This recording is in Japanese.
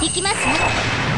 行きますね。